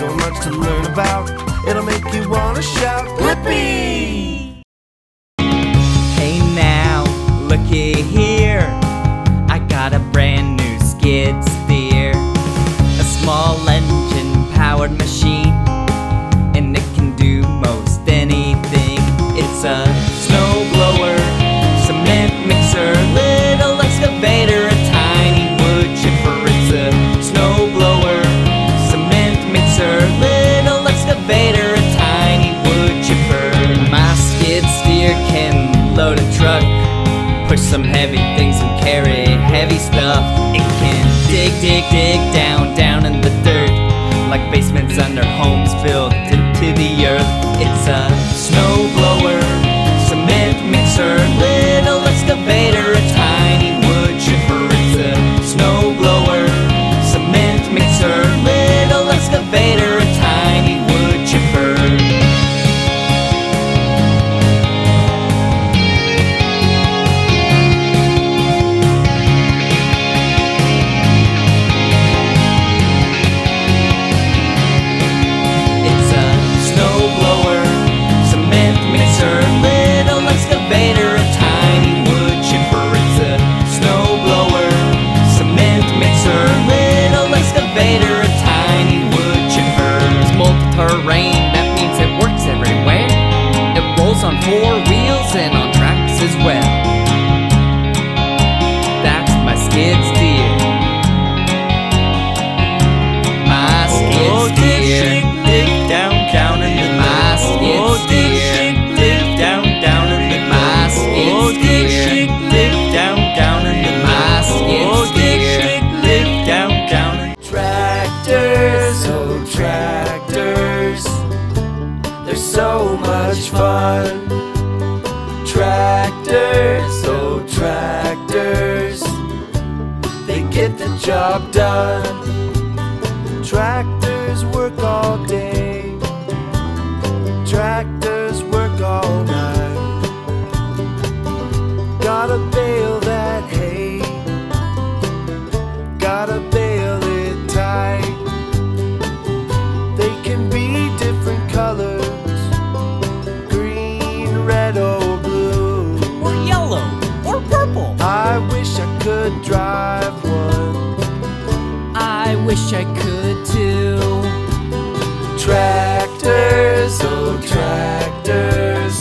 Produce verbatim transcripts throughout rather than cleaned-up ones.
so much to learn about. It'll make you wanna shout, Blippi! Hey now, looky here, I got a brand new skid steer. A small engine-powered machine, and it can do most anything. It's a snow blower, cement mixer, little excavator, a tiny wood chipper. It's a snow blower, cement mixer, little excavator, a tiny wood chipper. My skid steer can load a truck, push some heavy things and carry heavy stuff. It can dig, dig, dig down, down in the dirt, like basements under homes built into the earth. It's a snow blower, cement mixer, little excavator, a tiny wood chipper. It's a snow blower, cement mixer, little excavator, a tiny wood chipper. It's a snow blower, cement mixer, little excavator, a tiny wood chipper. It's a snow blower, cement mixer, little excavator, a tiny wood chipper. It's multi-terrain, that means it works everywhere. It rolls on four wheels and on tracks as well. That's my skid steer. My skid steer. Oh, did she dig down, down in the My skid Oh, did she steer. dig down, down in the My skid Oh, did steer. she dig down, down in the My skid Oh, did steer. she dig down, down in Tractors, oh tractors, they're so much fun. Tractors, oh tractors, they get the job done. Tractors work all day, tractors work all night. Gotta bale that hay, gotta bale it tight. They can be different colors, green, red, or blue, or yellow, or purple. I wish I could drive one. I wish I could too. Tractors, oh tractors,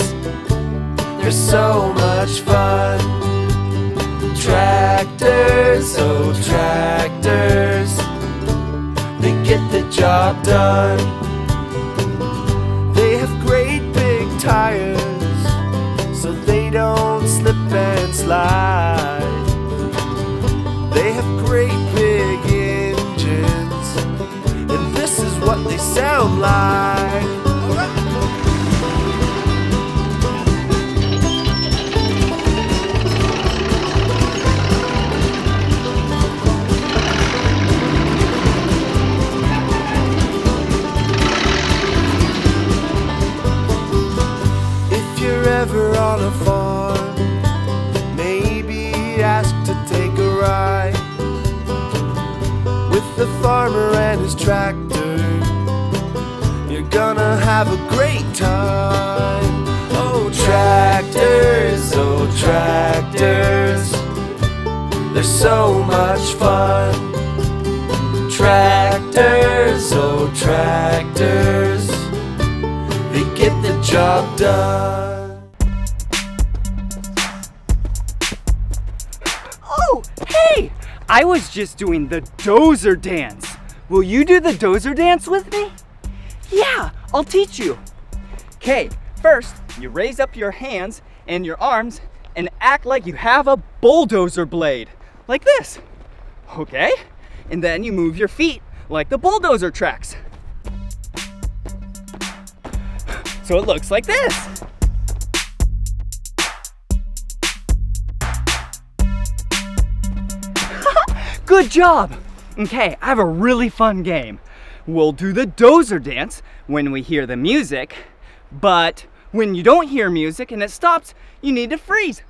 they're so much fun. Tractors, oh tractors, they get the job done. They have great big tires, so they don't slip and slide. They have great big engines, and this is what they sound like. Ever on a farm, maybe ask to take a ride with the farmer and his tractor. You're gonna have a great time. Oh tractors, oh tractors, they're so much fun. Tractors, oh tractors, they get the job done. I was just doing the dozer dance. Will you do the dozer dance with me? Yeah, I'll teach you. Okay, first you raise up your hands and your arms and act like you have a bulldozer blade, like this, okay? And then you move your feet like the bulldozer tracks. So it looks like this. Good job! Okay, I have a really fun game. We'll do the dozer dance when we hear the music, but when you don't hear music and it stops, you need to freeze.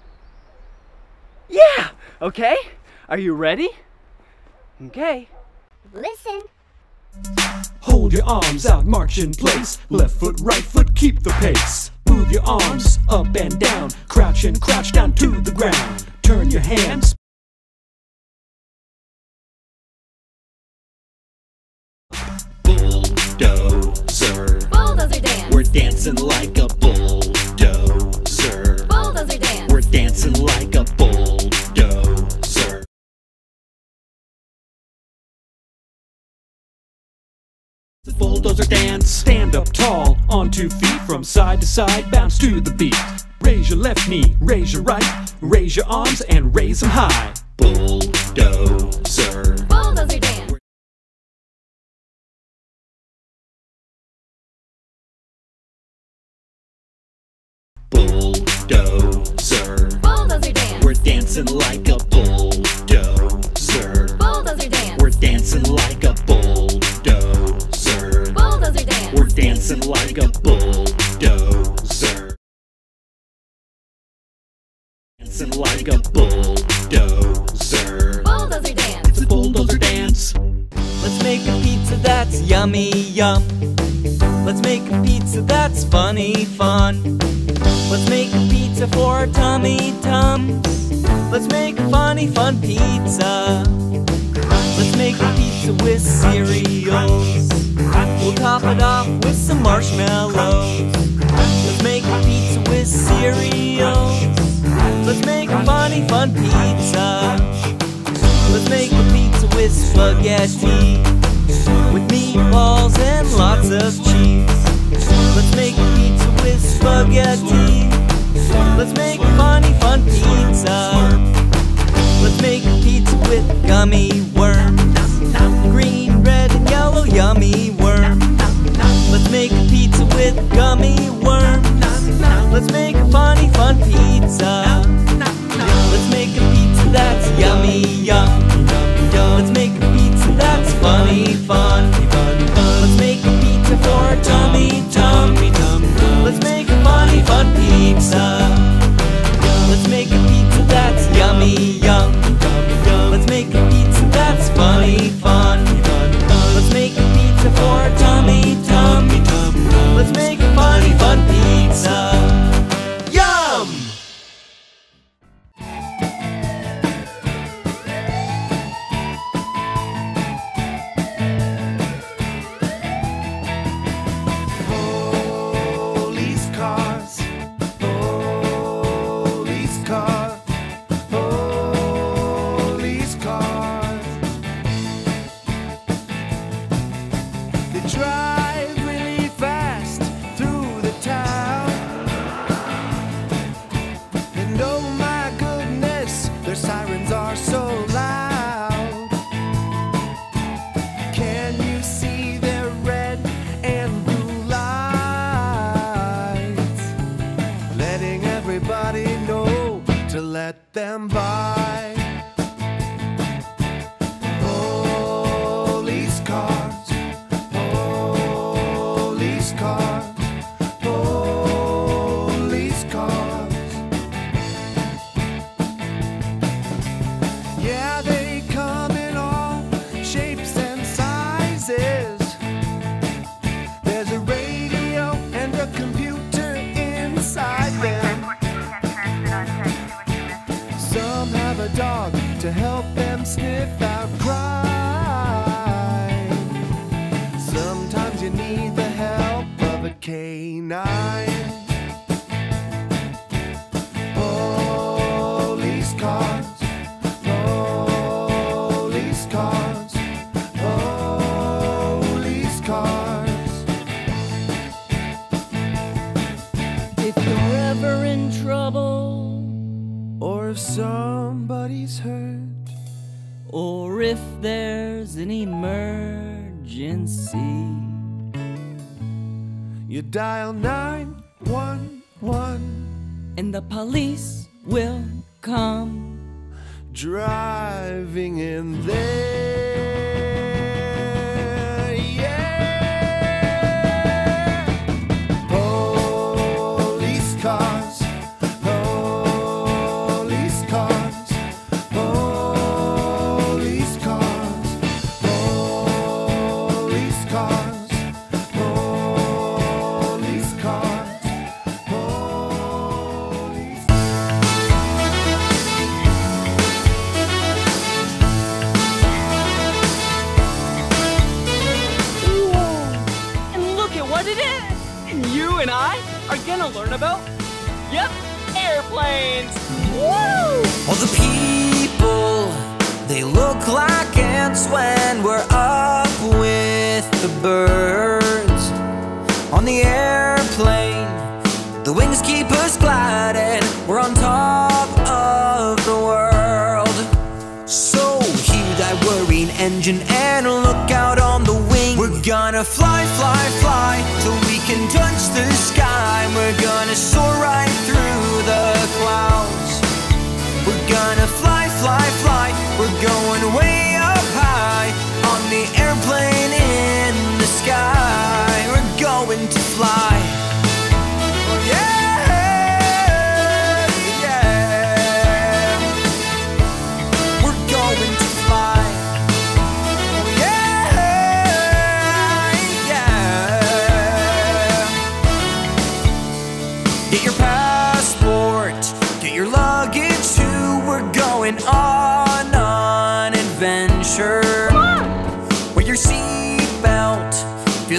Yeah, okay? Are you ready? Okay. Listen, Hold your arms out, march in place. Left foot, right foot, keep the pace. Move your arms up and down. Crouch and crouch down to the ground. Turn your hands. Bulldozer. Bulldozer dance. We're dancing like a bulldozer. Bulldozer dance. We're dancing like a bulldozer. The bulldozer dance. Stand up tall on two feet, from side to side, bounce to the beat. Raise your left knee, raise your right, raise your arms and raise them high. Bulldozer. Bulldozer dance. Bulldozer. Bulldozer dance. We're dancing like a bulldozer. Bulldozer dance. We're dancing like a bulldozer. Bulldozer dance. We're dancing like a bulldozer. Dancing like a bulldozer. Bulldozer dance. It's a bulldozer dance. Let's make a pizza that's yummy yum. Let's make a pizza that's funny fun. Let's make a pizza for tummy tums. Let's make a funny fun pizza. Let's make a pizza with cereals. We'll top it off with some marshmallows. Let's make a pizza with cereals. Let's make a funny fun pizza. Let's make a pizza with spaghetti, with meatballs and lots of cheese. Let's make a pizza with spaghetti. Let's make a funny fun pizza. Let's make a pizza with gummy worms. Green, red, and yellow yummy worms. Let's make a pizza with gummy worms. Let's make a funny fun pizza. Let's make a pizza that's yummy yum. Let's make a pizza that's funny fun. Let's make a pizza for tummy tummy tum. Let's make a funny fun pizza. Let's make a pizza that's yummy yum. Let's make a pizza that's funny fun. Let's make a pizza for tummy tummy tum. Let's make a funny fun pizza. Yum! Dial nine one one and the police will come driving in there. Yeah! Police cars, police cars, police cars, police you and I are gonna learn about, yep, airplanes. Woo! All the people, they look like ants when we're up with the birds. On the airplane, the wings keep us gliding. We're on top of the world. So hear that whirring engine and look out on the wing. We're gonna fly, fly, fly till we can touch the sky. We're gonna soar right through the clouds. We're gonna fly, fly, fly. We're going way up high on the airplane in the sky. We're going to fly.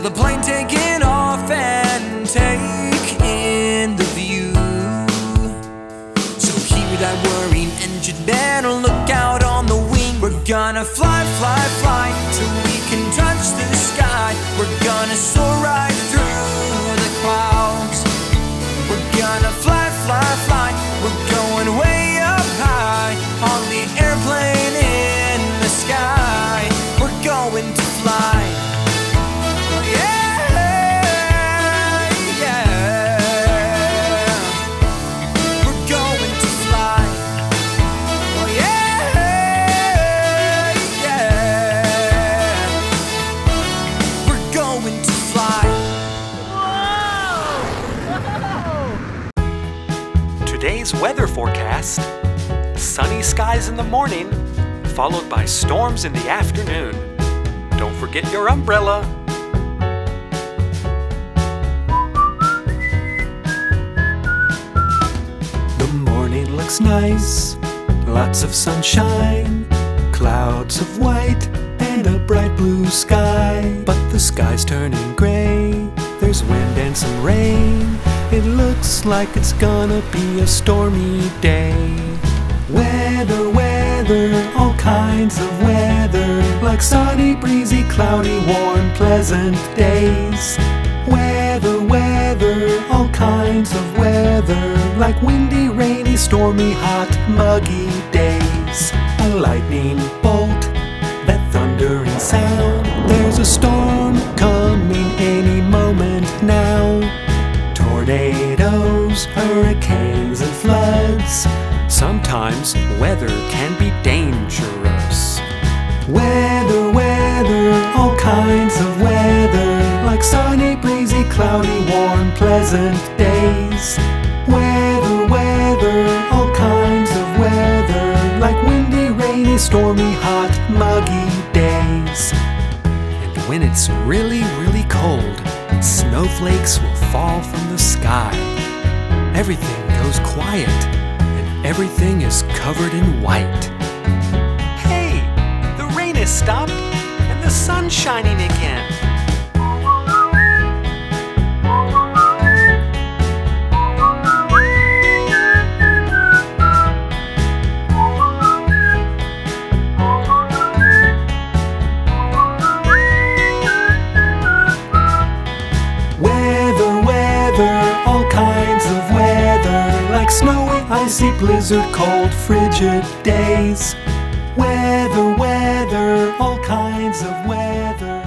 The plane taking off and take in the view. So hear that whirring engine and look out on the wing. We're gonna fly, fly, fly till we can touch the sky. We're gonna soar right through the clouds. We're gonna fly, fly, fly. We're going way up high on the airplane in the sky. We're going to fly. Weather forecast: sunny skies in the morning, followed by storms in the afternoon. Don't forget your umbrella. The morning looks nice, lots of sunshine, clouds of white and a bright blue sky. But the sky's turning gray, there's wind and some rain. It looks like it's gonna be a stormy day. Weather, weather, all kinds of weather, like sunny, breezy, cloudy, warm, pleasant days. Weather, weather, all kinds of weather, like windy, rainy, stormy, hot, muggy days. A lightning bolt, that thundering sound, there's a storm coming any moment now. Tornadoes, hurricanes, and floods. Sometimes weather can be dangerous. Weather, weather, all kinds of weather, like sunny, breezy, cloudy, warm, pleasant days. Weather, weather, all kinds of weather, like windy, rainy, stormy, hot, muggy days. And when it's really, really cold, snowflakes will fall from the sky. Everything goes quiet, and everything is covered in white. Hey, the rain has stopped, and the sun's shining again. Snowy, icy, blizzard, cold, frigid days. Weather, weather, all kinds of weather.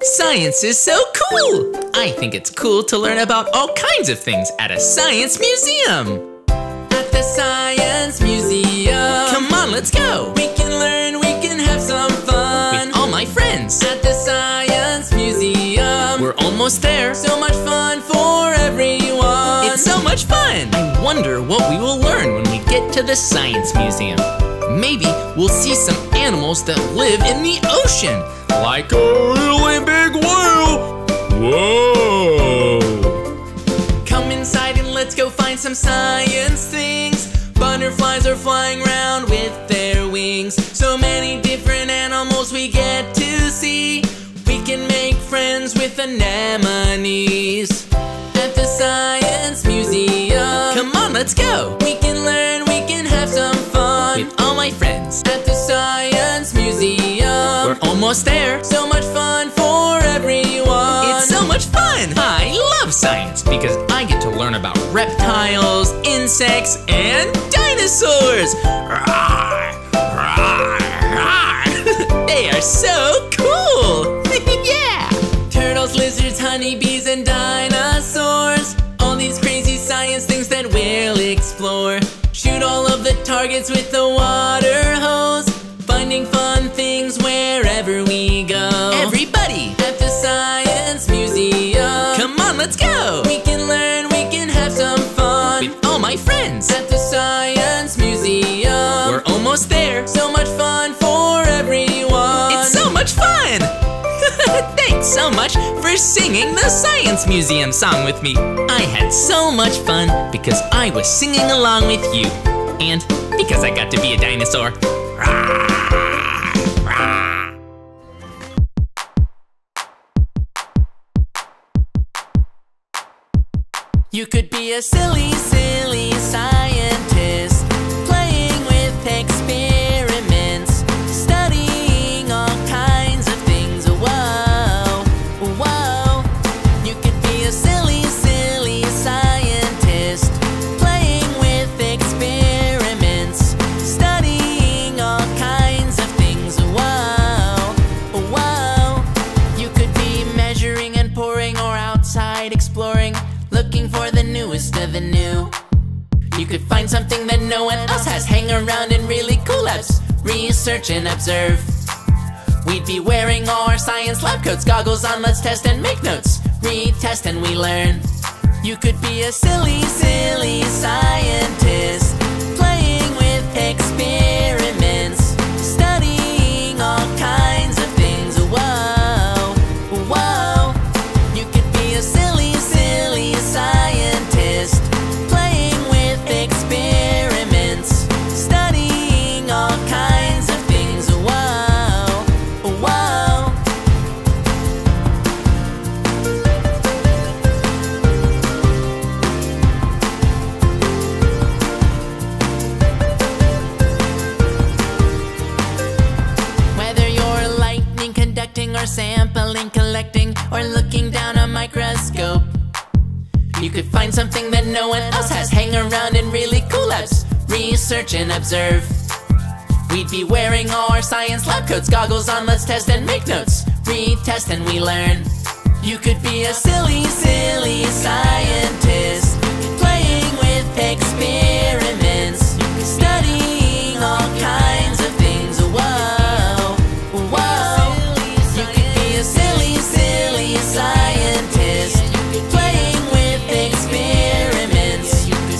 Science is so cool! I think it's cool to learn about all kinds of things at a science museum. At the science museum. Come on, let's go! We can learn, we can have some fun. With all my friends. At the science museum. We're almost there. So much fun for everyone. It's so much fun! I wonder what we will learn when we get to the science museum. Maybe we'll see some animals that live in the ocean, like a really big whale. Whoa! Come inside and let's go find some science things. Butterflies are flying around with their wings. So many different animals we get to see. friends with anemones at the Science Museum. Come on, let's go! We can learn, we can have some fun with all my friends at the Science Museum. We're almost there. So much fun for everyone. It's so much fun! I love science because I get to learn about reptiles, insects, and dinosaurs! Rawr, rawr, rawr. They are so cool! Yeah! Turtles, lizards, honeybees, and dinosaurs. All these crazy science things that we'll explore. Shoot all of the targets with the water hose. Finding fun things wherever we go. Everybody! At the Science Museum. Come on, let's go! We can learn, we can have some fun with all my friends at the Science Museum. We're almost there. So much fun for everyone. It's so much fun! Thanks so much for singing the Science Museum song with me. I had so much fun because I was singing along with you. And because I got to be a dinosaur. You could be a silly, silly scientist, playing with experiments, studying all kinds of things. Whoa, whoa. You could be a silly, silly scientist, playing with experiments, studying all kinds of things. Whoa, whoa. You could be measuring and pouring, or outside exploring, looking for the newest of the new. You could find something that no one else has. Hang around in really cool labs, research and observe. We'd be wearing all our science lab coats, goggles on, let's test and make notes, retest and we learn. You could be a silly, silly scientist, playing with experiments, studying all kinds of things. Whoa, whoa. You could be a silly scientist, playing with experiments, studying all kinds of things. Whoa, whoa. Whether you're lightning conducting, or sampling collecting, or looking down a microscope, you could find something that no one else has. Hang around in really cool labs, research and observe. We'd be wearing all our science lab coats, goggles on, let's test and make notes, retest and we learn. You could be a silly, silly scientist, playing with experiments, studying all kinds of things. Whoa, whoa. You could be a silly, silly scientist, playing with experiments,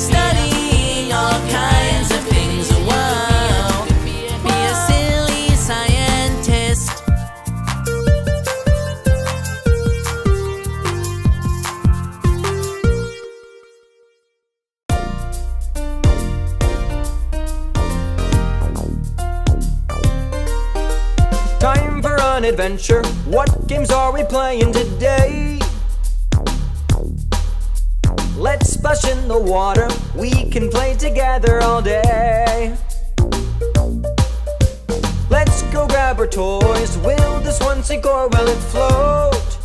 studying all kinds of things. Whoa, be a silly scientist. Time for an adventure. What games are we playing today? Let's splash in the water, we can play together all day. Let's go grab our toys, will this one sink or will it float?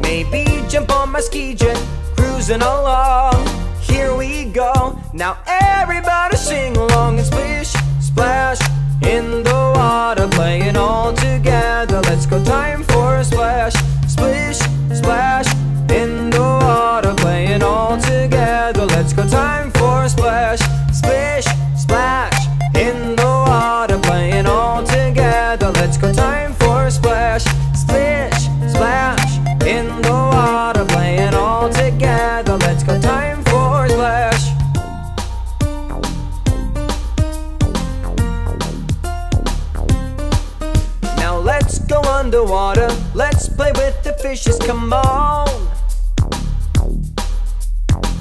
Maybe jump on my ski jet, cruising along, here we go. Now everybody sing along and splish, splash in the water, playing all together. Let's go, time for a splash, splish, splash in the water, playing all together. Let's go, time for a splash, splish, splash in the water, playing all together. Let's go, time for a splash, splish, splash in the water, playing all together. Let's go, time for a splash. Now let's go underwater, let's play with the fishes, come on.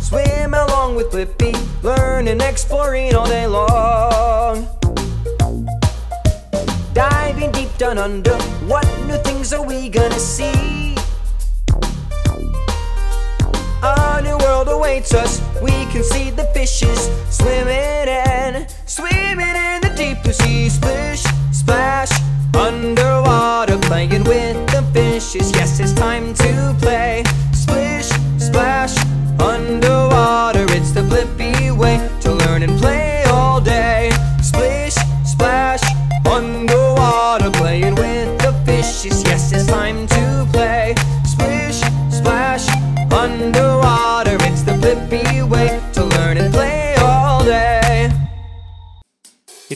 Swim along with Blippi, learning, exploring all day long. Diving deep down under. What new things are we gonna see? A new world awaits us. We can see the fishes swimming and swimming in the deep blue sea. Splish, splash, underwater, playing with the fishes. Yes, it's time to play. Splish, splash, underwater. It's the Blippi way to learn and play all day. Splish, splash, underwater, playing with the fishes. Yes, it's time to play. Splish, splash, underwater.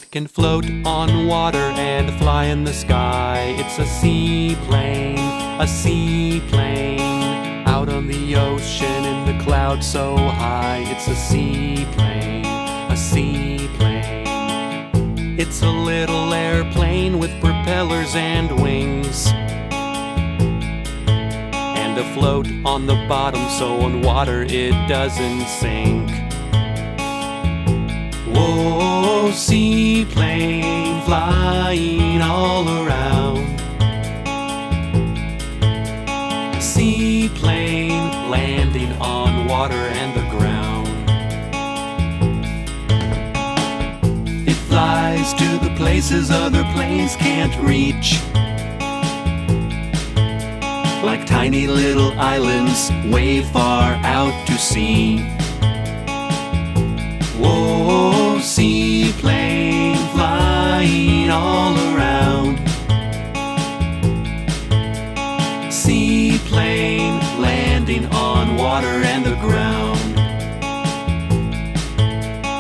It can float on water and fly in the sky. It's a seaplane, a seaplane. Out on the ocean in the clouds so high. It's a seaplane, a seaplane. It's a little airplane with propellers and wings, and a float on the bottom so on water it doesn't sink. Whoa, seaplane flying all around. Seaplane landing on water and the ground. It flies to the places other planes can't reach, like tiny little islands way far out to sea. Whoa, seaplane flying all around. Seaplane landing on water and the ground.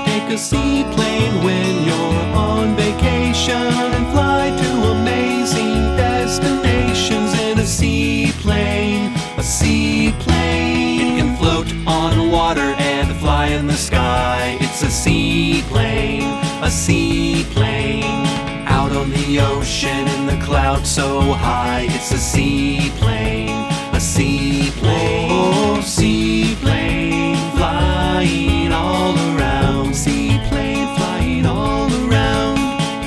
Take a seaplane when you're on vacation and fly to amazing destinations in a seaplane, a seaplane. It can float on water and fly in the sky. It's a seaplane, a seaplane. Out on the ocean in the clouds so high. It's a seaplane, a seaplane. Oh, seaplane flying all around. Seaplane flying all around.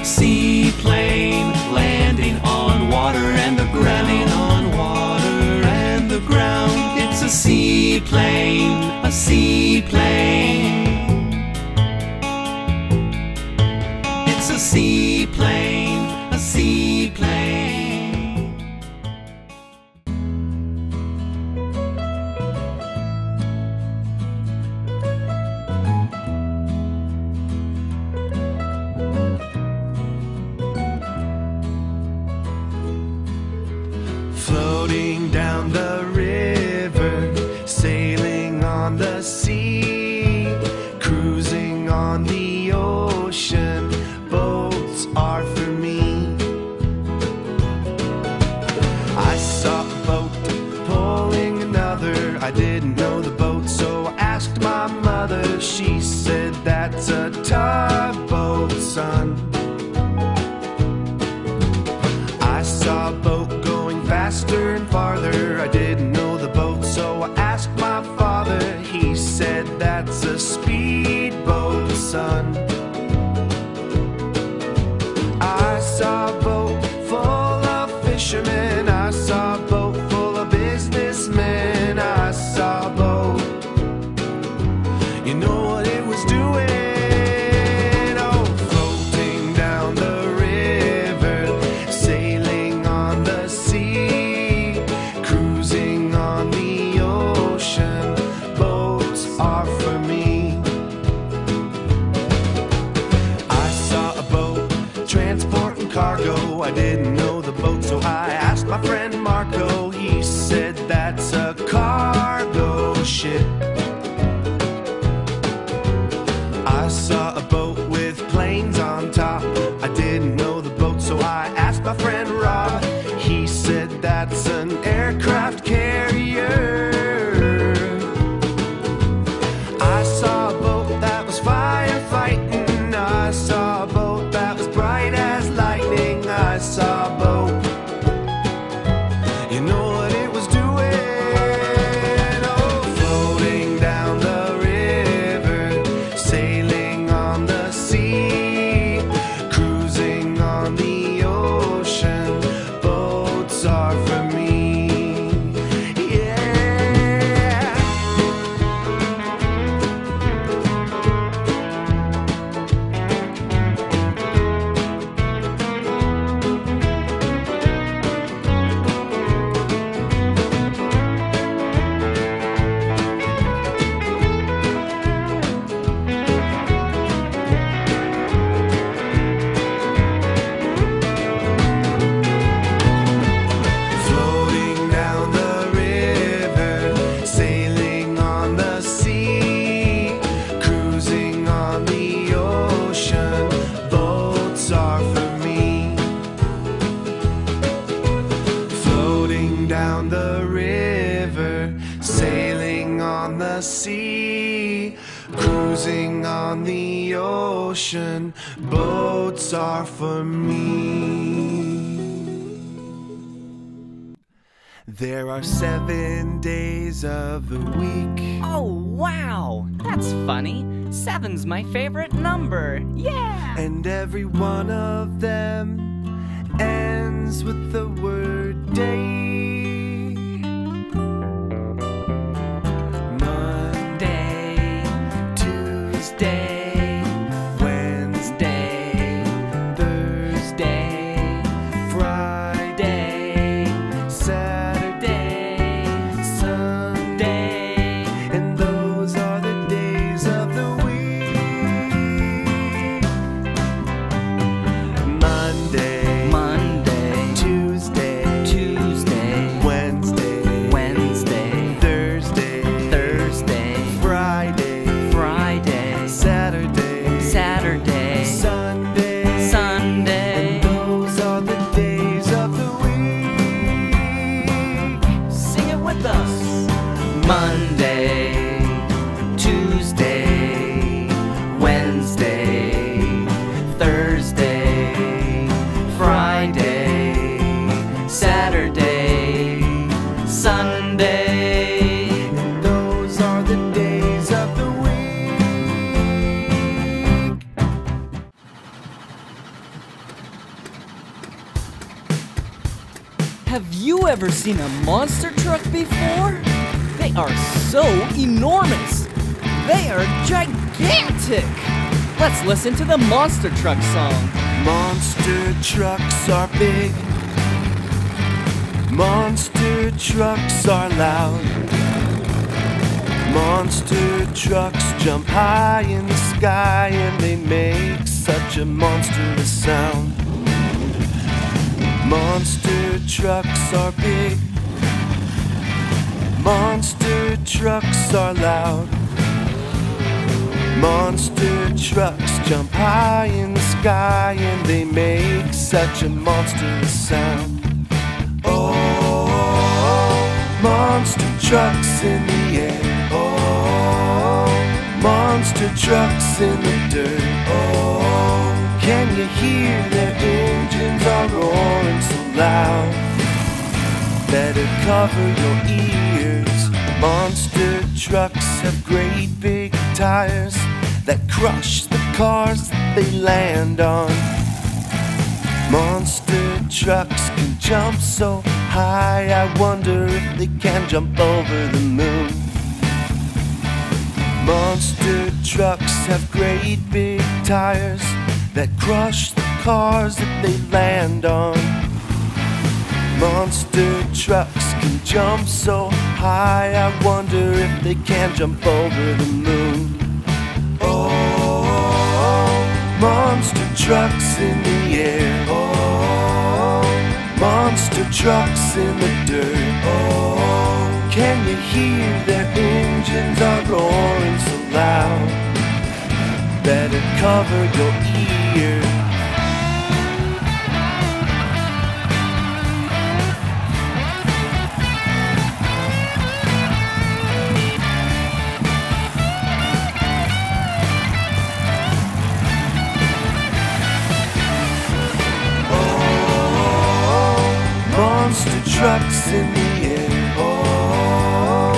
Seaplane landing on water and the ground. Landing on water and the ground. It's a seaplane, a seaplane. A seaplane, a seaplane. Floating down the river, sailing on the sea, cruising on the ocean. Boats are for me. I saw a boat pulling another. I didn't know the boat, so I asked my mother. She said, "That's a tugboat, son." I saw a boat going faster and farther. I didn't know the boat, so I asked my father. He said, "That's a speedboat, son." I saw a boat full of fishermen. I saw a boat full of businessmen. I saw a boat. You know what it was doing? Oh, floating down the river, sailing on the sea, cruising on the ocean. Boats are for me. Transporting cargo. I didn't know the boat, so I asked my friend Marco. He said, "That's a cargo ship." I saw a boat with planes on top. I didn't know the boat, so I asked my friend Rob. He said, "That's an aircraft carrier." I saw a boat that was firefighting. I saw a boat. I saw both. sea, cruising on the ocean, boats are for me. There are seven days of the week. Oh, wow! That's funny. Seven's my favorite number. Yeah! And every one of them ends with the word day. Tuesday, Wednesday, Thursday, Friday, Saturday, Sunday, and those are the days of the week. Monday, Monday, Tuesday, Tuesday, Wednesday, Wednesday, Thursday, Thursday, Friday, Saturday, Saturday, Sunday, Sunday, and those are the days of the week. Sing it with us. Monday, Tuesday, Wednesday, Thursday, Friday, Saturday, Sunday, and those are the days of the week. Have you ever seen a monster truck before? They are so enormous! They are gigantic! Let's listen to the monster truck song. Monster trucks are big. Monster trucks are loud. Monster trucks jump high in the sky and they make such a monstrous sound. Monster trucks are big. Monster trucks are loud. Monster trucks jump high in the sky and they make such a monstrous sound. Oh, monster trucks in the air. Oh, monster trucks in the dirt. Oh, can you hear their engines are roaring loud? Better cover your ears. Monster trucks have great big tires that crush the cars that they land on. Monster trucks can jump so high, I wonder if they can jump over the moon. Monster trucks have great big tires that crush the cars that they land on. Monster trucks can jump so high, I wonder if they can jump over the moon. Oh, monster trucks in the air. Oh, monster trucks in the dirt. Oh, can you hear their engines are roaring so loud? Better cover your ears. Monster trucks in the air. Oh,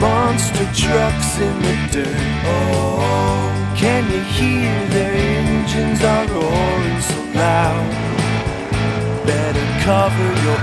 monster trucks in the dirt. Oh, can you hear their engines are roaring so loud? Better cover your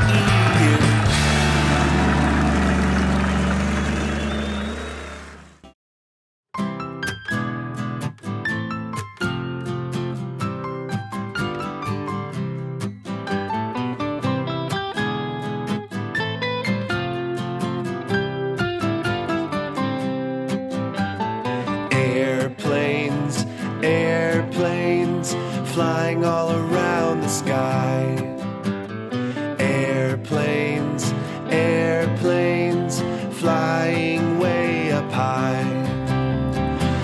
flying all around the sky. Airplanes, airplanes, flying way up high.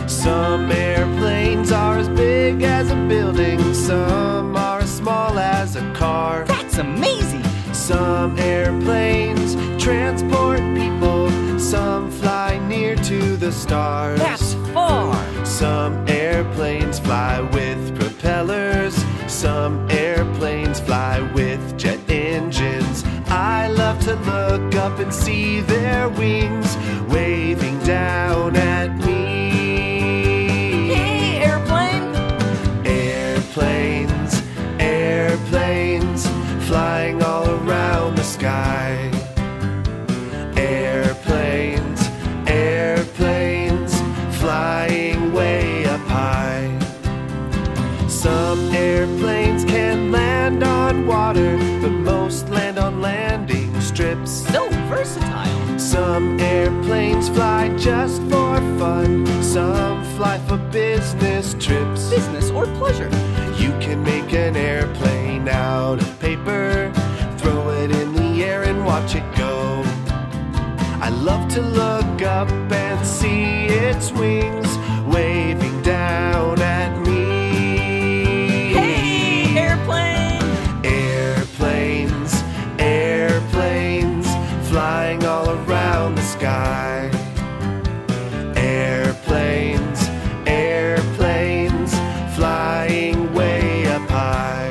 Some airplanes are as big as a building, some are as small as a car. That's amazing! Some airplanes transport people, some fly near to the stars. That's four. Some airplanes fly with propellers. Some airplanes fly with jet engines. I love to look up and see their wings waving down at me. Hey, airplane! Airplanes, airplanes, flying all around the sky. Airplanes, airplanes, flying way up high. Some airplanes can land on water, but most land on landing strips. So versatile! Some airplanes fly just for fun. Some fly for business trips. Business or pleasure. You can make an airplane out of paper, throw it in the air and watch it go. I love to look up and see its wings waving down at me. Hey, airplane! Airplanes, airplanes, flying all around the sky. Airplanes, airplanes, flying way up high.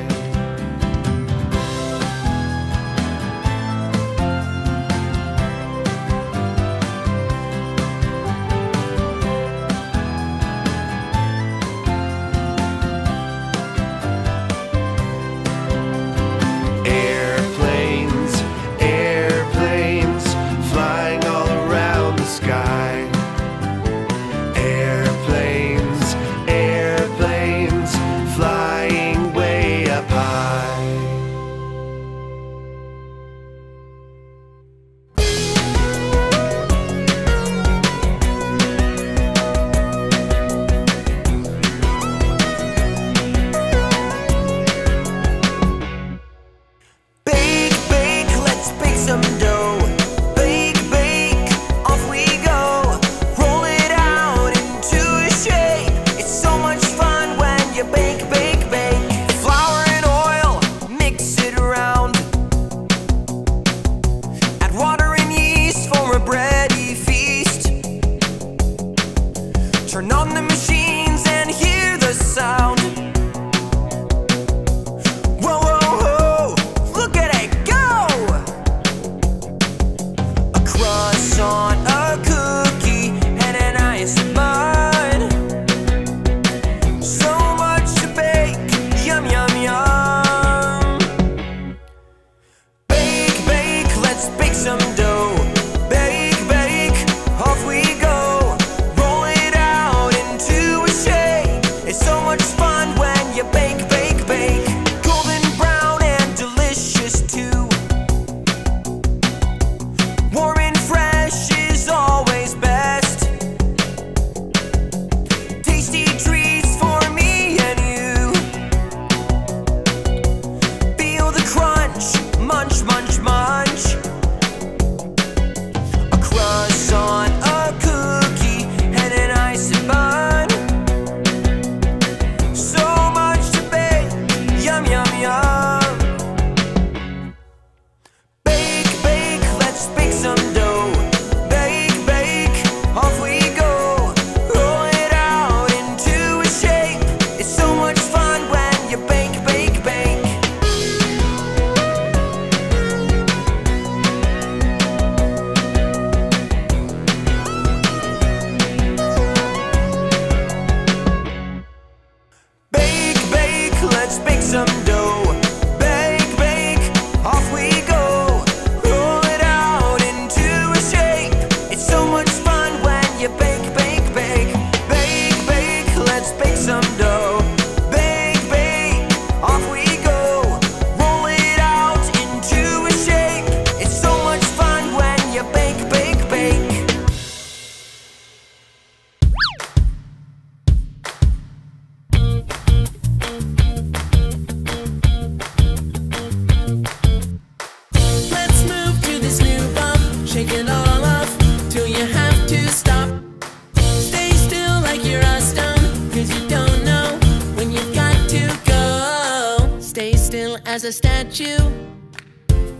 As a statue,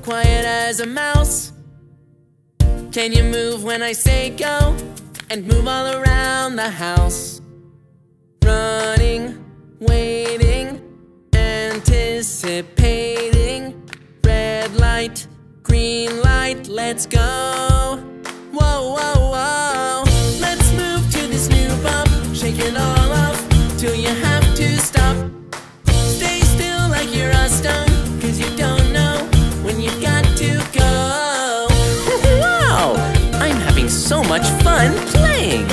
quiet as a mouse. Can you move when I say go? and move all around the house. Running, waiting, anticipating. Red light, green light, let's go. Whoa, whoa, whoa. Let's move to this new bump. Shake it all off till you have to stop. Stay still like you're a stone, 'cause you don't know when you've got to go. Wow! I'm having so much fun playing.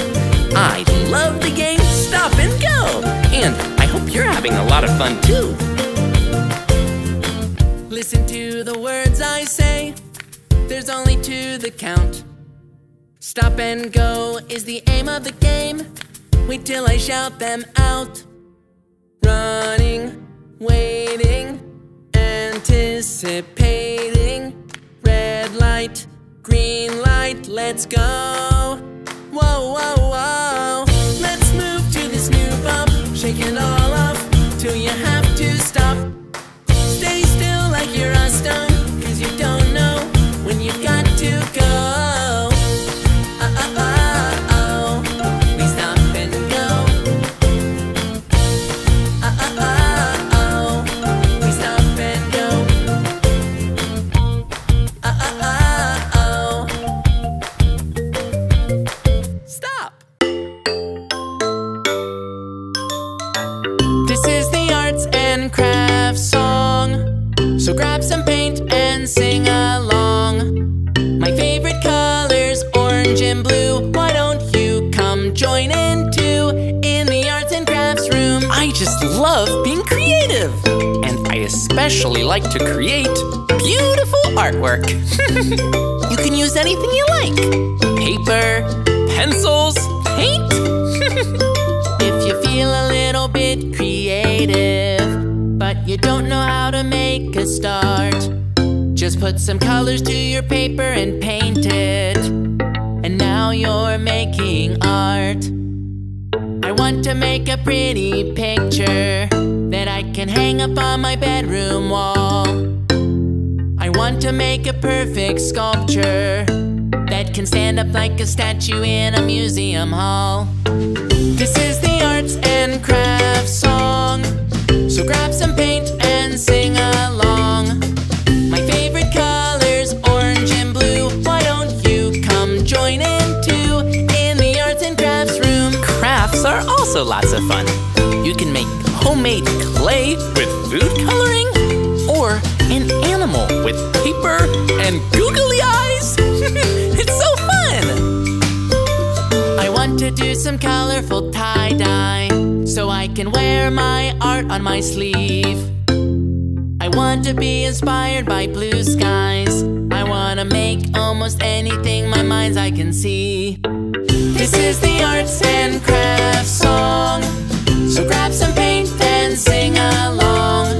I love the game Stop and Go, and I hope you're having a lot of fun too. Listen to the words I say. There's only two the count. Stop and go is the aim of the game. Wait till I shout them out. Running, waiting, anticipating. Red light, green light, let's go. Whoa, whoa, whoa. Let's move to this new bump. Shake it all off till you have to stop. Stay still like you're a stone, 'cause you don't know when you've got to go. Uh oh, oh, oh, oh. We stop and go. Uh oh, oh, oh. We stop and go. Uh oh, oh, oh. Stop! This is the arts and crafts song. So grab some paint and sing along. My favorite color's orange and blue. Why don't you come join in too, in the arts and crafts room? I just love being creative! And I especially like to create beautiful artwork. You can use anything you like. Paper, pencils, paint. If you feel a little bit creative, but you don't know how to make a start, just put some colors to your paper and paint it, and now you're making art. I want to make a pretty picture that I can hang up on my bedroom wall. I want to make a perfect sculpture that can stand up like a statue in a museum hall. This is the arts and crafts song. So grab some paint and sing along. My favorite color's orange and blue. Why don't you come join in too, in the arts and crafts room? Crafts are also lots of fun. You can make homemade clay with food coloring, or an animal with paper and googly eyes. It's so fun! I want to do some colorful tie-dye, so I can wear my art on my sleeve. I want to be inspired by blue skies. I wanna make almost anything my mind's eye can see. This is the arts and crafts song. So grab some paint and sing along.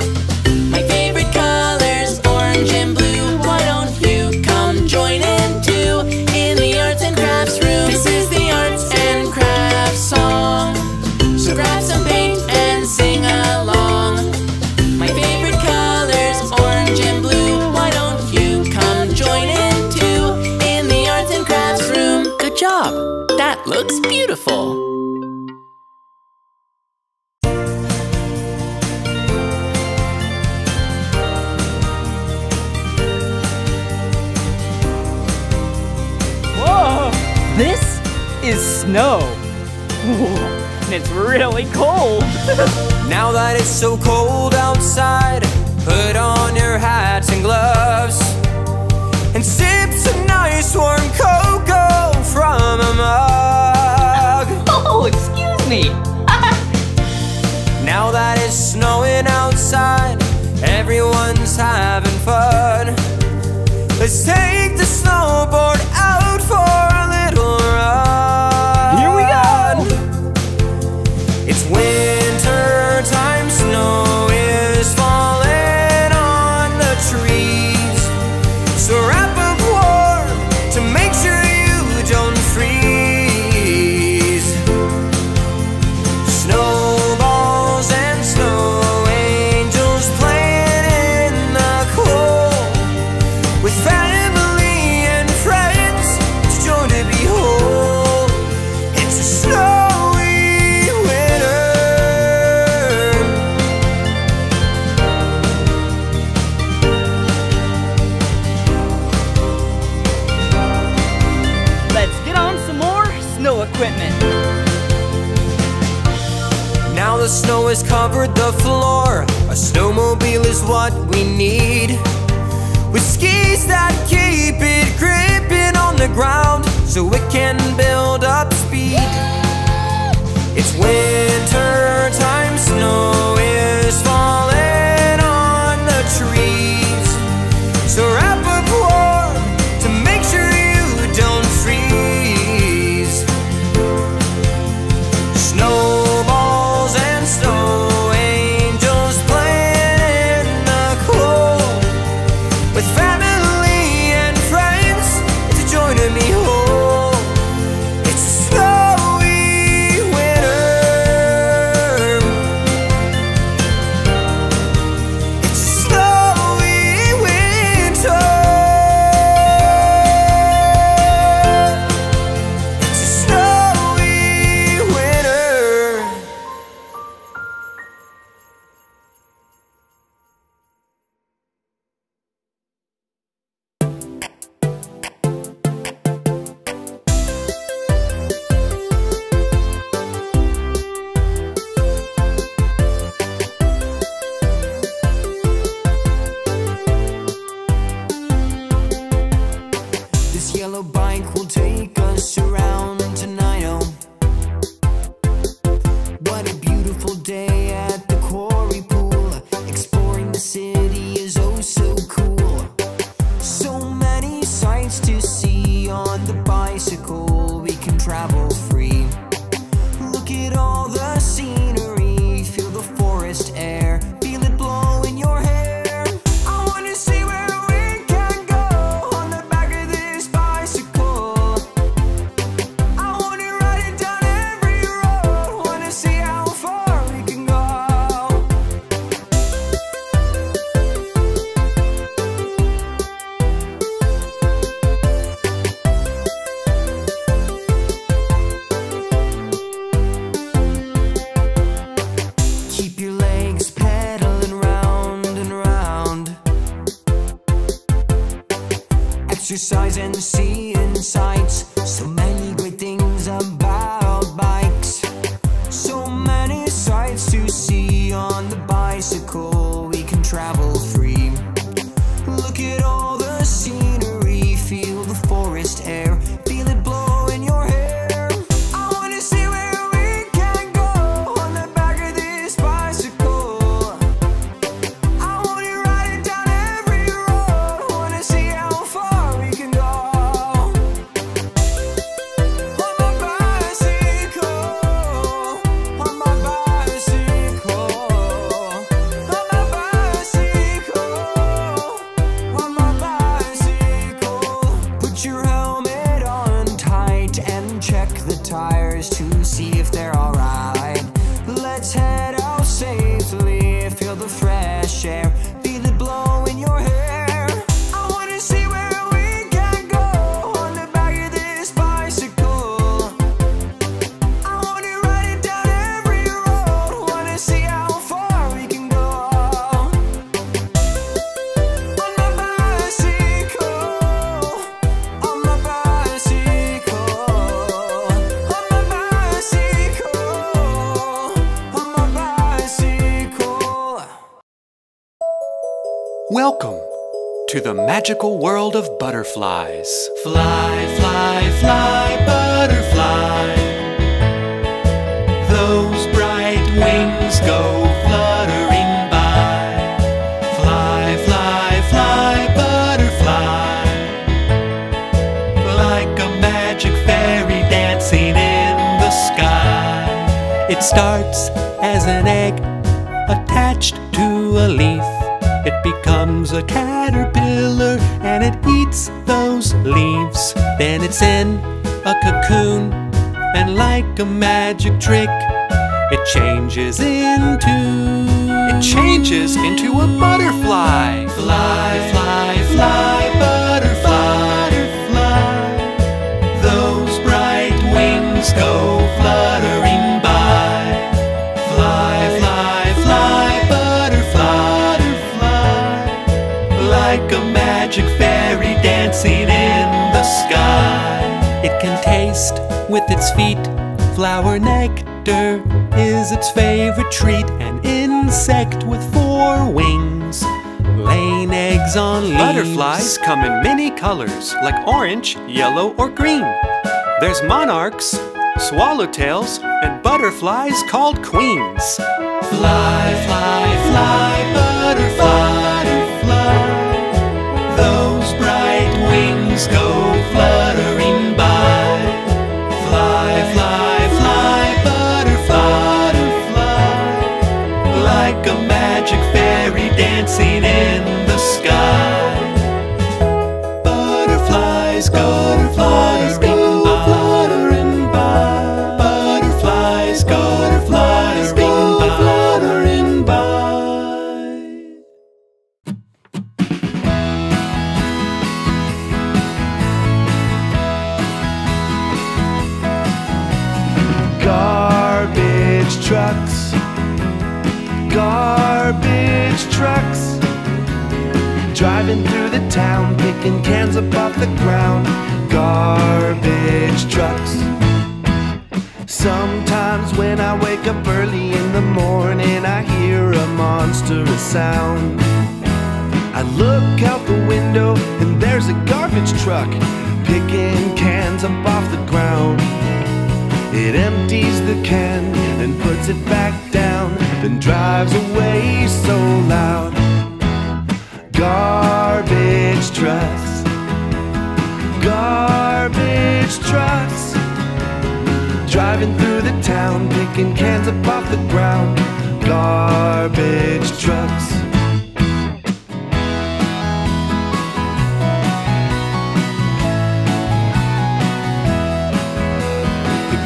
My favorite color's orange and blue. Why don't you come join in too, in the arts and crafts room? This is the arts and crafts song. So grab some paint and sing along. My favorite color's orange and blue. Why don't you come join in too, in the arts and crafts room? Good job! That looks beautiful! Whoa! This is snow! Whoa. It's really cold. Now that it's so cold outside, put on your hats and gloves, and sip some nice warm cocoa from a mug. Oh, excuse me. Now that it's snowing outside, everyone's having fun. Let's take the snowboard out for a little run. Here we go. It's winter time, snow is falling on the trees. So wrap up warm to make sure you don't freeze. Snowballs and snow angels playing in the cold, with family and friends to join what we need, with skis that keep it gripping on the ground so it can build up speed. It's winter time, snow is falling on the trees, so wrap up warm to make sure you don't freeze. Snowballs and snow angels playing in the cold, with family and friends, it's a joy to be whole. Exercise and see insights, so many great things about bikes, so many sights to see on the bicycle, we can travel free. Look at all the scenery, feel the forest air, feel it blow in your hair. Welcome to the magical world of butterflies. Fly, fly, fly, butterfly. Those bright wings go fluttering by. Fly, fly, fly, butterfly. Like a magic fairy dancing in the sky. It starts as an egg attached to a leaf. It becomes a caterpillar and it eats those leaves. Then it's in a cocoon, and like a magic trick, it changes into It changes into a butterfly. Fly, fly, fly, butterfly, butterfly. Those bright wings go fluttering by. Fly, fly, fly, butterfly. Like a magic fairy dancing in the sky. It can taste with its feet. Flower nectar is its favorite treat. An insect with four wings laying eggs on leaves. Butterflies come in many colors, like orange, yellow, or green. There's monarchs, swallowtails, and butterflies called queens. Fly, fly, fly, butterfly, fly. Those bright wings go fluttering by. Fly, fly, fly, butterfly, fly. Like a magic fairy dancing in the sky. Butterflies go fluttering by. Trucks, garbage trucks, driving through the town, picking cans up off the ground. Garbage trucks. Sometimes when I wake up early in the morning, I hear a monstrous sound. I look out the window and there's a garbage truck, picking cans up off the ground. It empties the can and puts it back down, then drives away so loud. Garbage trucks, garbage trucks, driving through the town, picking cans up off the ground. Garbage trucks.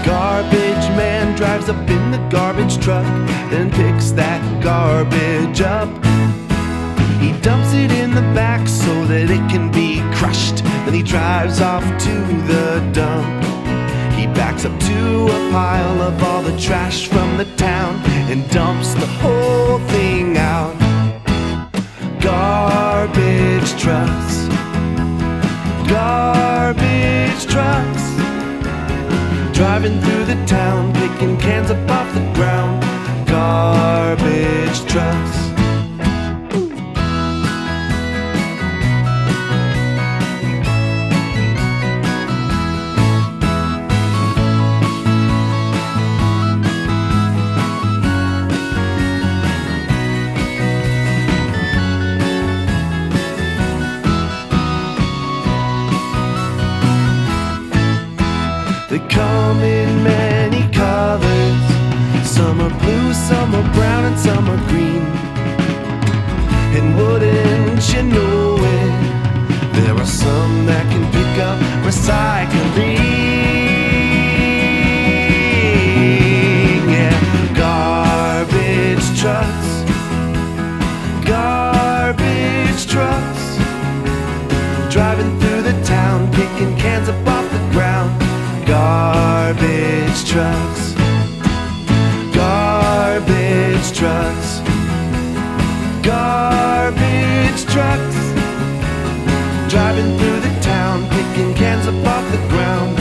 Garbage man drives up in the garbage truck, then picks that garbage up. He dumps it in the back so that it can be crushed, then he drives off to the dump. He backs up to a pile of all the trash from the town and dumps the whole thing out. Garbage trucks, garbage trucks, driving through the town, picking cans up off the ground. Garbage trucks. Come in many colors. Some are blue, some are brown, and some are green. And wouldn't you know it, there are some that can pick up recycling. Yeah, garbage trucks, garbage trucks, driving through the town, picking cans up off the ground. Garbage trucks, garbage trucks, garbage trucks, driving through the town, picking cans up off the ground.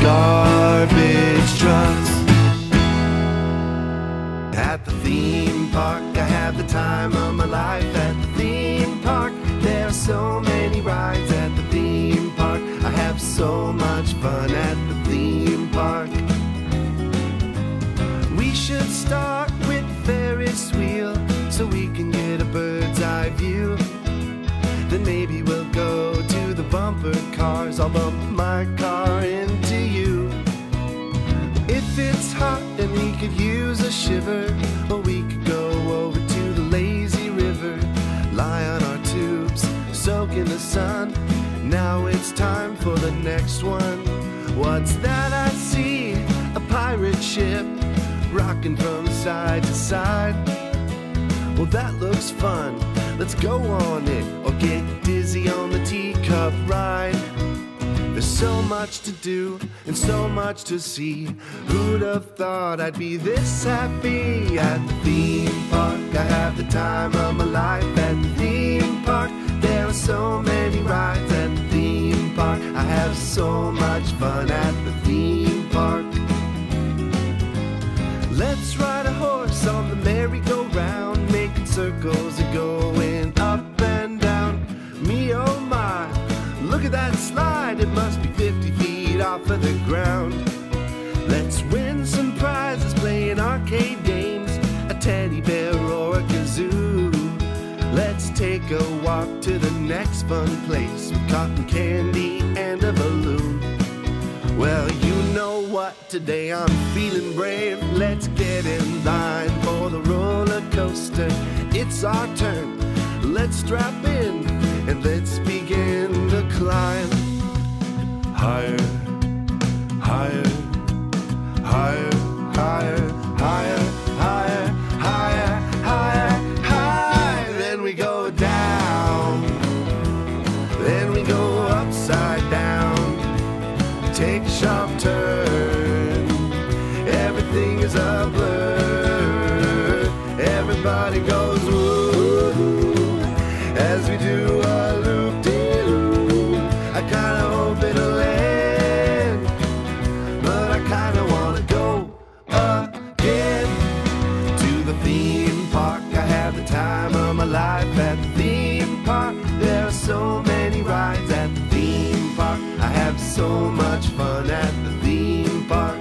Garbage trucks. At the theme park, I have the time of my life. At the theme park, there are so many rides. At the theme park, I have so much fun. At the theme park, we should start with Ferris wheel so we can get a bird's eye view. Then maybe we'll go to the bumper cars. I'll bump my car into you. If it's hot and we could use a shiver, or we could go over to the lazy river, lie on our tubes, soak in the sun. Now it's time for the next one. What's that I see? A pirate ship rocking from side to side. Well, that looks fun. Let's go on it or get dizzy on the teacup ride. There's so much to do and so much to see. Who'd have thought I'd be this happy? At the theme park, I have the time of my life. At the theme park, there are so many rides. At the theme park, I have so much fun. At the theme park, let's ride a horse on the merry-go-round, making circles and going up and Look at that slide, it must be fifty feet off of the ground. Let's win some prizes playing arcade games, a teddy bear or a kazoo. Let's take a walk to the next fun place with cotton candy and a balloon. Well, you know what, today I'm feeling brave. Let's get in line for the roller coaster. It's our turn, let's strap in and let's begin to climb. Higher, higher, higher, higher, higher, higher, higher, higher, higher. Then we go down, then we go upside down. Take a sharp turn, everything is a blur. Everybody goes woo as we do a loop-de-loop. I kinda hope it'll end, but I kinda wanna go again to the theme park. I have the time of my life at the theme park. There are so many rides at the theme park. I have so much fun at the theme park.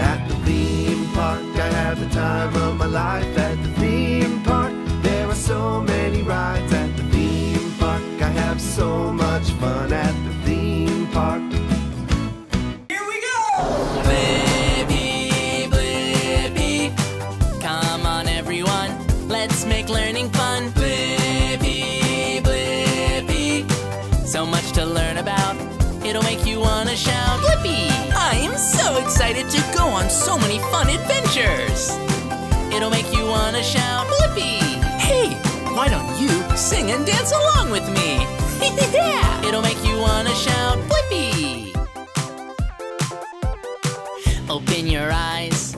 At the theme park, I have the time of my life at the theme park. There are so many rides at the theme park. I have so much fun at the theme park. Here we go! Blippi, Blippi, come on everyone, let's make learning fun. Blippi, Blippi, so much to learn about, it'll make you wanna shout. Blippi! I am so excited to go on so many fun adventures! It'll make you wanna shout. Blippi! Hey, why don't you sing and dance along with me? Yeah! It'll make you wanna shout. Blippi! Open your eyes,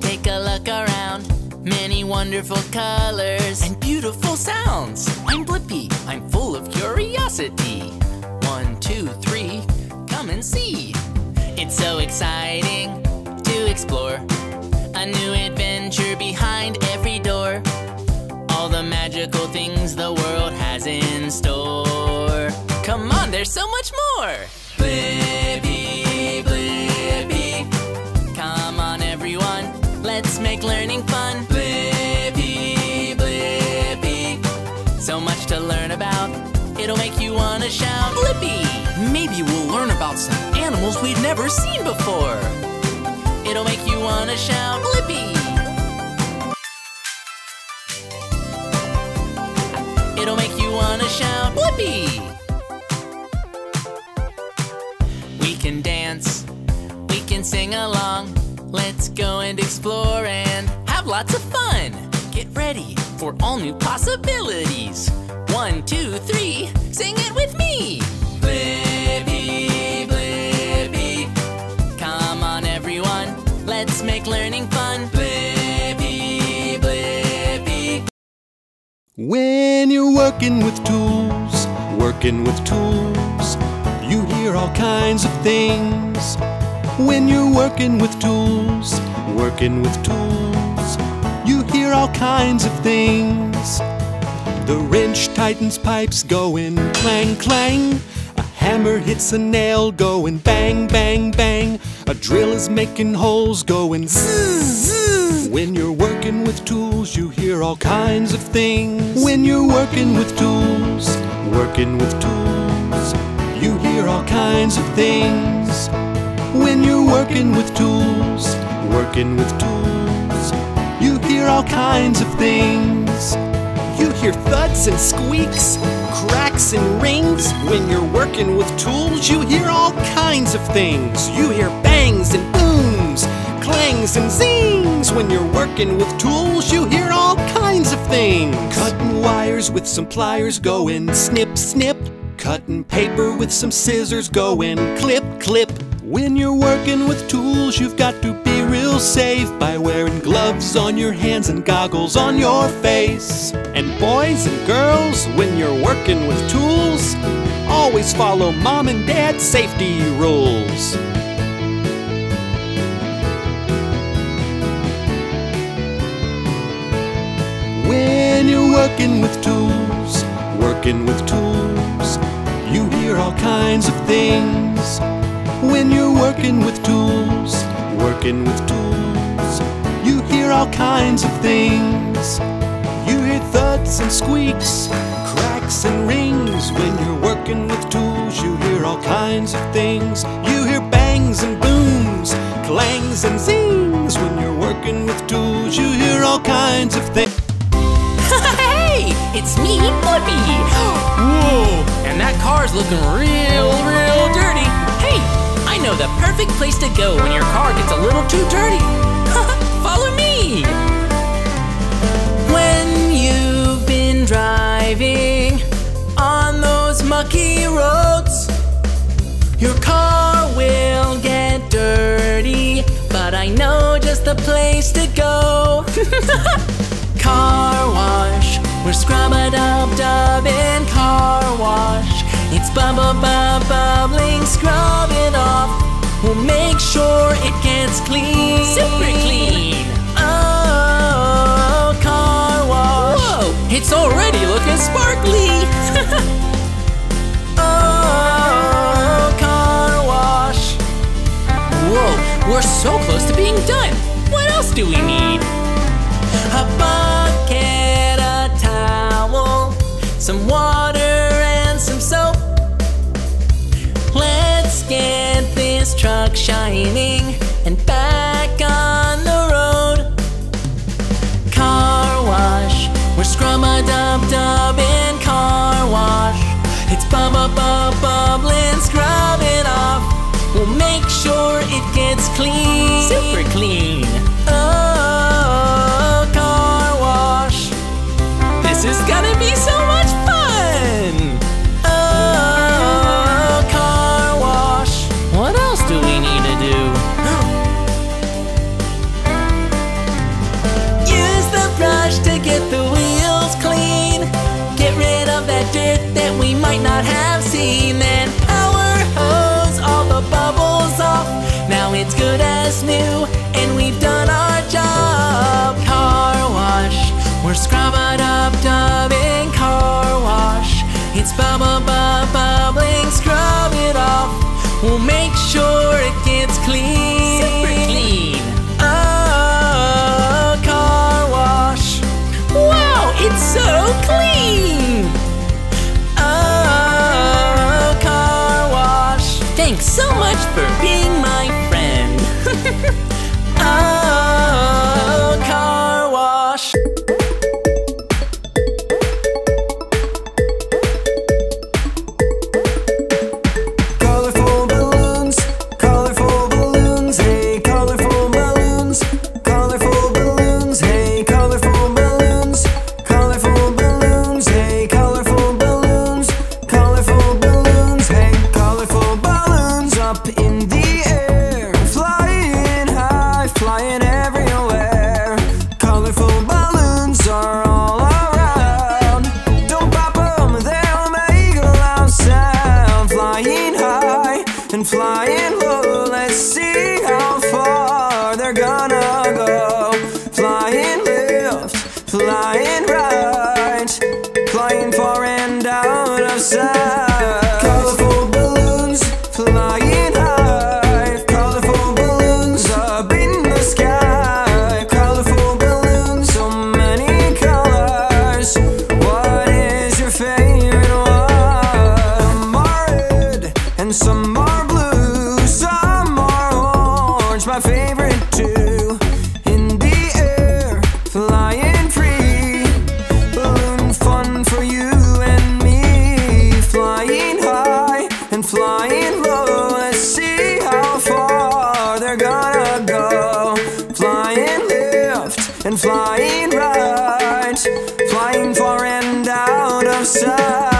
take a look around. Many wonderful colors and beautiful sounds. I'm Blippi, I'm full of curiosity. One, two, three, come and see. It's so exciting to explore, a new adventure behind every door. All the magical things the world has in store. Come on, there's so much more! Blippi, Blippi, come on everyone, let's make learning fun. Blippi, Blippi, so much to learn about, it'll make you wanna shout. Blippi! Maybe we'll learn about some animals we've never seen before. It'll make you wanna shout. Blippi! It'll make you wanna shout. Blippi! We can dance, we can sing along. Let's go and explore and have lots of fun. Get ready for all new possibilities. One, two, three, sing it with me! Blippi, Blippi, come on everyone, let's make learning fun. Blippi, Blippi. When you're working with tools, working with tools, you hear all kinds of things. When you're working with tools, working with tools, you hear all kinds of things. The wrench tightens pipes going clang, clang. A hammer hits a nail going bang, bang, bang. A drill is making holes going zzz, zzz. When you're working with tools, you hear all kinds of things. When you're working with tools, working with tools, you hear all kinds of things. When you're working with tools, working with tools, you hear all kinds of things. You hear thuds and squeaks, cracks and rings. When you're working with tools, you hear all kinds of things. You hear bangs and booms, clangs and zings. When you're working with tools, you hear all kinds of things. Cutting wires with some pliers going snip, snip. Cutting paper with some scissors going clip, clip. When you're working with tools, you've got to be real safe by wearing gloves on your hands and goggles on your face. And boys and girls, when you're working with tools, always follow mom and dad's safety rules. When you're working with tools, working with tools, all kinds of things when you're working with tools, working with tools. You hear all kinds of things. You hear thuds and squeaks, cracks and rings. When you're working with tools, you hear all kinds of things. You hear bangs and booms, clangs and zings. When you're working with tools, you hear all kinds of things. Hey! It's me, Blippi! Whoa! And that car's looking real, real dirty. Hey! I know the perfect place to go when your car gets a little too dirty. Follow me! When you've been driving on those mucky roads, your car will get dirty, but I know just the place to go. Car wash, we're scrub-a-dub-dub in car wash. It's bubble-bub-bubbling, scrub it off. We'll make sure it gets clean. Super clean! Oh, car wash. Whoa, it's already looking sparkly! Oh, car wash. Whoa, we're so close to being done. What else do we need? A bucket, a towel, some water and some soap. Let's get this truck shining and back on the road. Car wash, we're scrum-a-dub-dub in car wash. It's bub-a-bub-bubbling, scrub it off. We'll make sure it gets clean. Super clean! This is gonna be so much fun! Oh, car wash! What else do we need to do? Use the brush to get the wheels clean. Get rid of that dirt that we might not have seen. Then power hose all the bubbles off. Now it's good as new, and we've done our job. Car wash, we're scrub-a-dub-dub in car wash. It's bubble-bub-bubbling, scrub it off. We'll make sure it gets clean. Super clean! Oh, car wash. Wow, it's so clean! Oh, car wash. Thanks so much for being my friend. Oh, car wash. Flying right, flying far and out of sight.